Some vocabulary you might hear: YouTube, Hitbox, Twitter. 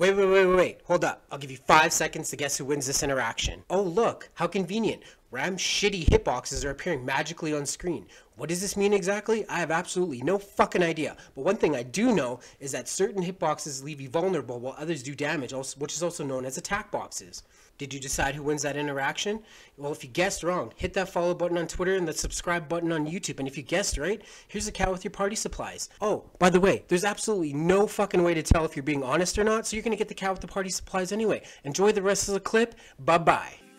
Wait, hold up. I'll give you 5 seconds to guess who wins this interaction. Oh look, how convenient. Ram's shitty hitboxes are appearing magically on screen. What does this mean exactly? I have absolutely no fucking idea. But one thing I do know is that certain hitboxes leave you vulnerable while others do damage, which is also known as attack boxes. Did you decide who wins that interaction? Well, if you guessed wrong, hit that follow button on Twitter and the subscribe button on YouTube. And if you guessed right, here's a cat with your party supplies. Oh, by the way, there's absolutely no fucking way to tell if you're being honest or not, so you're gonna get the cat with the party supplies anyway. Enjoy the rest of the clip. Bye-bye.